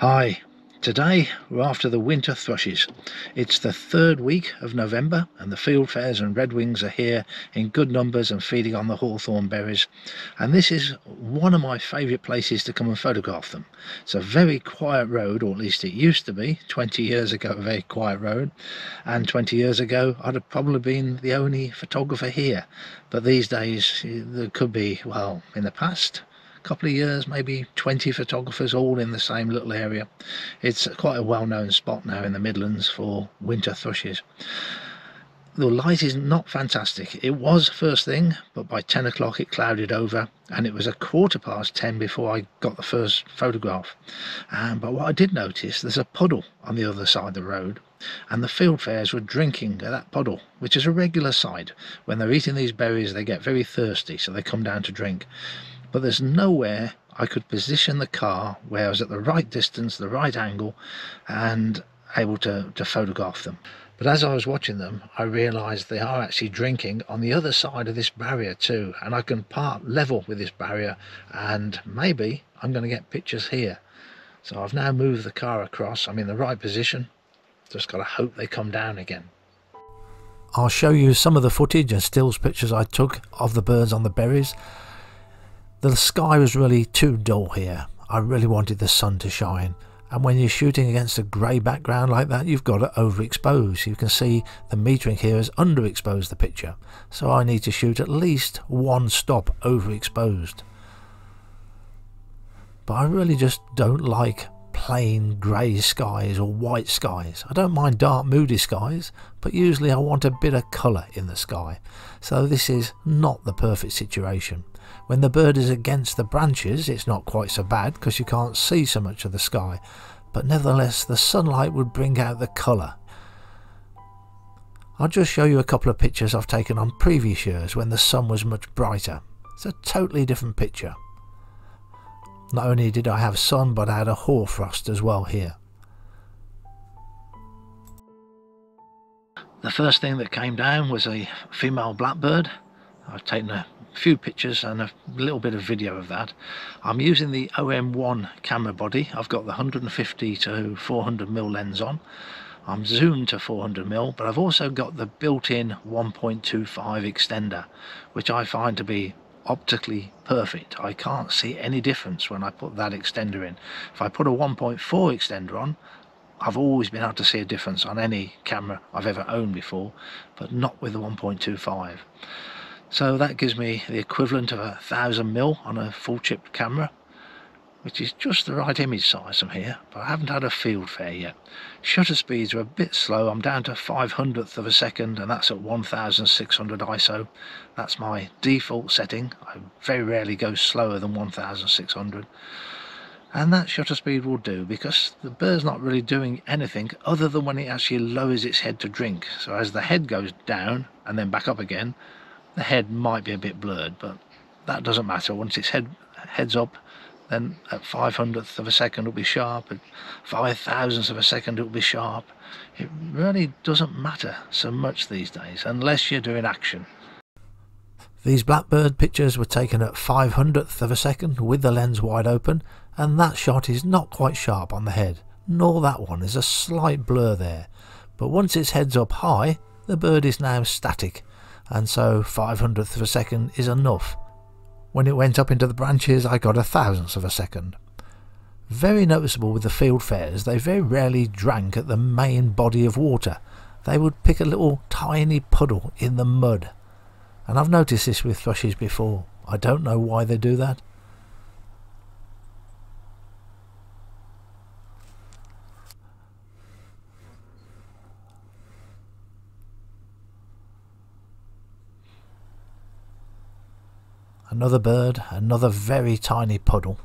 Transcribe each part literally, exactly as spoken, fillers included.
Hi, today we're after the winter thrushes. It's the third week of November and the fieldfares and redwings are here in good numbers and feeding on the hawthorn berries, and this is one of my favourite places to come and photograph them. It's a very quiet road, or at least it used to be. twenty years ago, a very quiet road, and twenty years ago I'd have probably been the only photographer here, but these days there could be, well, in the past couple of years maybe twenty photographers all in the same little area. It's quite a well-known spot now in the Midlands for winter thrushes. The light is not fantastic. It was first thing, but by ten o'clock it clouded over, and it was a quarter past ten before I got the first photograph. Um, but what I did notice, there's a puddle on the other side of the road, and the fieldfares were drinking at that puddle, which is a regular sight. When they're eating these berries they get very thirsty, so they come down to drink. But there's nowhere I could position the car where I was at the right distance, the right angle, and able to, to photograph them. But as I was watching them, I realised they are actually drinking on the other side of this barrier too, and I can park level with this barrier, and maybe I'm going to get pictures here. So I've now moved the car across. I'm in the right position, just got to hope they come down again. I'll show you some of the footage and stills pictures I took of the birds on the berries. The sky was really too dull here. I really wanted the sun to shine, and when you're shooting against a grey background like that, you've got to overexpose. You can see the metering here has underexposed the picture, so I need to shoot at least one stop overexposed. But I really just don't like plain grey skies or white skies. I don't mind dark, moody skies, but usually I want a bit of colour in the sky, so this is not the perfect situation. When the bird is against the branches it's not quite so bad because you can't see so much of the sky, but nevertheless the sunlight would bring out the colour. I'll just show you a couple of pictures I've taken on previous years when the sun was much brighter. It's a totally different picture. Not only did I have sun, but I had a hoarfrost as well here. The first thing that came down was a female blackbird. I've taken a few pictures and a little bit of video of that. I'm using the O M one camera body. I've got the one fifty to four hundred millimeter lens on. I'm zoomed to four hundred millimeter, but I've also got the built-in one point two five extender, which I find to be optically perfect. I can't see any difference when I put that extender in. If I put a one point four extender on, I've always been able to see a difference on any camera I've ever owned before, but not with the one point two five. So that gives me the equivalent of a thousand mil on a full chip camera, which is just the right image size from here, but I haven't had a field fare yet. Shutter speeds are a bit slow. I'm down to five hundredth of a second, and that's at one thousand six hundred I S O. That's my default setting. I very rarely go slower than one thousand six hundred. And that shutter speed will do, because the bird's not really doing anything other than when it actually lowers its head to drink. So as the head goes down and then back up again, the head might be a bit blurred, but that doesn't matter. Once its head heads up, then at five hundredth of a second it'll be sharp, at five thousandths of a second it'll be sharp. It really doesn't matter so much these days, unless you're doing action. These blackbird pictures were taken at five hundredth of a second with the lens wide open, and that shot is not quite sharp on the head, nor that one. There's a slight blur there, but once its head's up high, the bird is now static, and so five hundredth of a second is enough. When it went up into the branches, I got a thousandth of a second. Very noticeable with the fieldfares, they very rarely drank at the main body of water. They would pick a little tiny puddle in the mud. And I've noticed this with thrushes before. I don't know why they do that. Another bird, another very tiny puddle.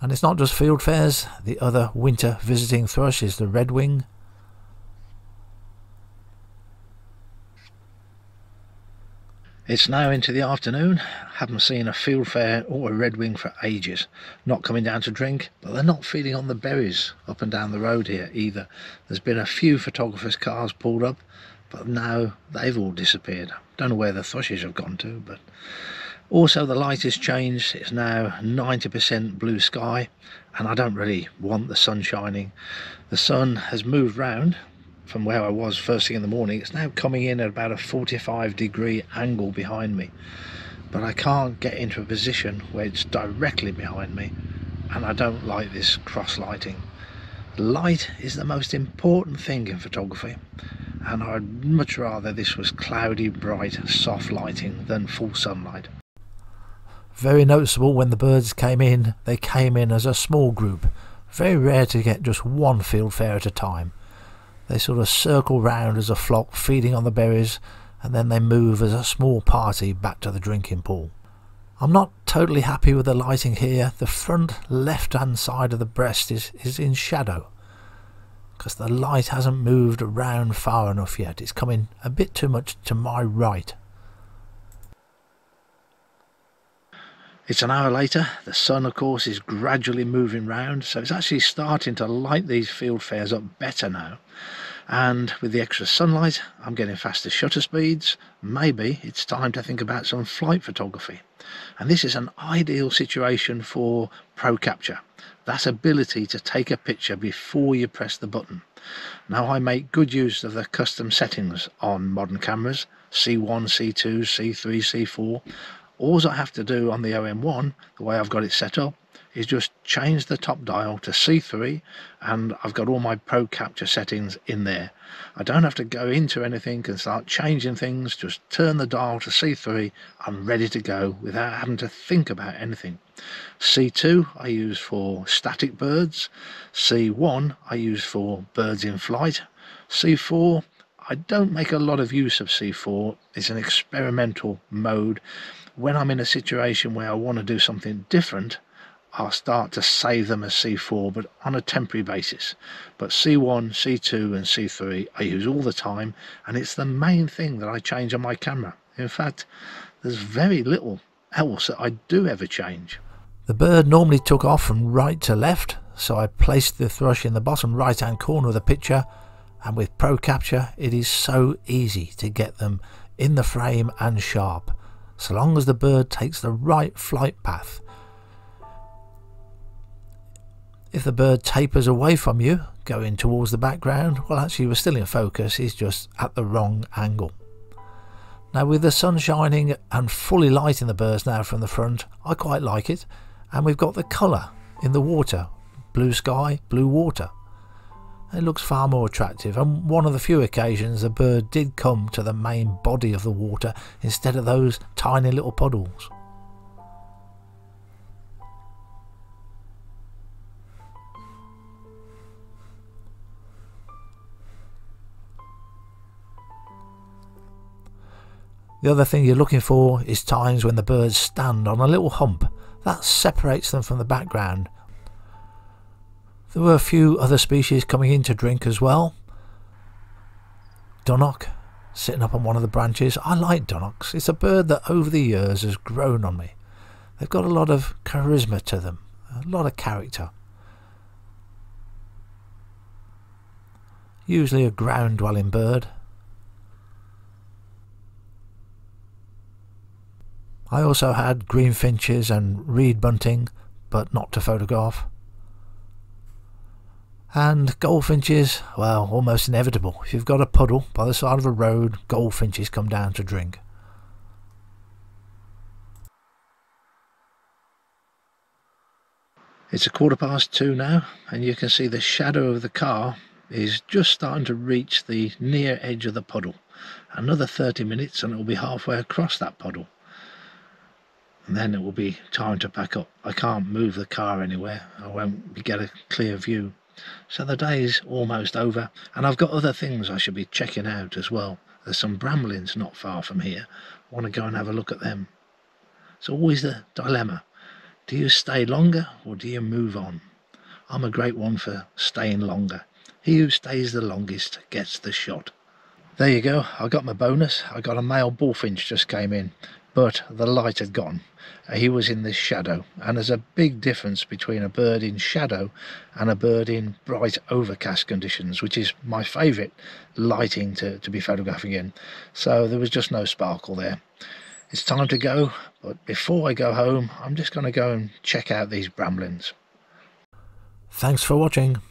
And it's not just fieldfares. The other winter visiting thrush is the redwing. It's now into the afternoon. Haven't seen a fieldfare or a redwing for ages. Not coming down to drink, but they're not feeding on the berries up and down the road here either. There's been a few photographers' cars pulled up, but now they've all disappeared. Don't know where the thrushes have gone to, but Also, the light has changed. It's now ninety percent blue sky, and I don't really want the sun shining. The sun has moved round from where I was first thing in the morning. It's now coming in at about a forty-five degree angle behind me, but I can't get into a position where it's directly behind me, and I don't like this cross lighting. Light is the most important thing in photography, and I'd much rather this was cloudy, bright, soft lighting than full sunlight. Very noticeable when the birds came in, they came in as a small group. Very rare to get just one fieldfare at a time. They sort of circle round as a flock, feeding on the berries, and then they move as a small party back to the drinking pool. I'm not totally happy with the lighting here. The front left hand side of the breast is, is in shadow, because the light hasn't moved around far enough yet. It's coming a bit too much to my right. It's an hour later. The sun, of course, is gradually moving round, so it's actually starting to light these fieldfares up better now. And with the extra sunlight, I'm getting faster shutter speeds. Maybe it's time to think about some flight photography. And this is an ideal situation for ProCapture. That ability to take a picture before you press the button. Now, I make good use of the custom settings on modern cameras, C one, C two, C three, C four. All I have to do on the O M one, the way I've got it set up, is just change the top dial to C three, and I've got all my ProCapture settings in there. I don't have to go into anything and start changing things. Just turn the dial to C three, I'm ready to go without having to think about anything. C two I use for static birds, C one I use for birds in flight, C four I don't make a lot of use of. C four it's an experimental mode. When I'm in a situation where I want to do something different, I'll start to save them as C four, but on a temporary basis. But C one, C two and C three I use all the time, and it's the main thing that I change on my camera. In fact, there's very little else that I do ever change. The bird normally took off from right to left, so I placed the thrush in the bottom right hand corner of the picture, and with ProCapture it is so easy to get them in the frame and sharp, so long as the bird takes the right flight path. If the bird tapers away from you, going towards the background, well, actually we're still in focus, he's just at the wrong angle. Now, with the sun shining and fully lighting the birds now from the front, I quite like it, and we've got the colour in the water, blue sky, blue water. It looks far more attractive, and one of the few occasions the bird did come to the main body of the water instead of those tiny little puddles. The other thing you're looking for is times when the birds stand on a little hump. That separates them from the background. There were a few other species coming in to drink as well. Dunnock, sitting up on one of the branches. I like dunnocks. It's a bird that over the years has grown on me. They've got a lot of charisma to them, a lot of character. Usually a ground-dwelling bird. I also had green finches and reed bunting, but not to photograph. And goldfinches, well, almost inevitable. If you've got a puddle by the side of a road, goldfinches come down to drink. It's a quarter past two now, and you can see the shadow of the car is just starting to reach the near edge of the puddle. Another thirty minutes and it will be halfway across that puddle. And then it will be time to pack up. I can't move the car anywhere. I won't get a clear view. So the day is almost over, and I've got other things I should be checking out as well. There's some bramblings not far from here. I want to go and have a look at them. It's always the dilemma. Do you stay longer or do you move on? I'm a great one for staying longer. He who stays the longest gets the shot. There you go. I got my bonus. I got a male bullfinch just came in, but the light had gone. He was in this shadow, and there's a big difference between a bird in shadow and a bird in bright overcast conditions, which is my favourite lighting to, to be photographing in. So there was just no sparkle there. It's time to go, but before I go home, I'm just going to go and check out these bramblings. Thanks for watching.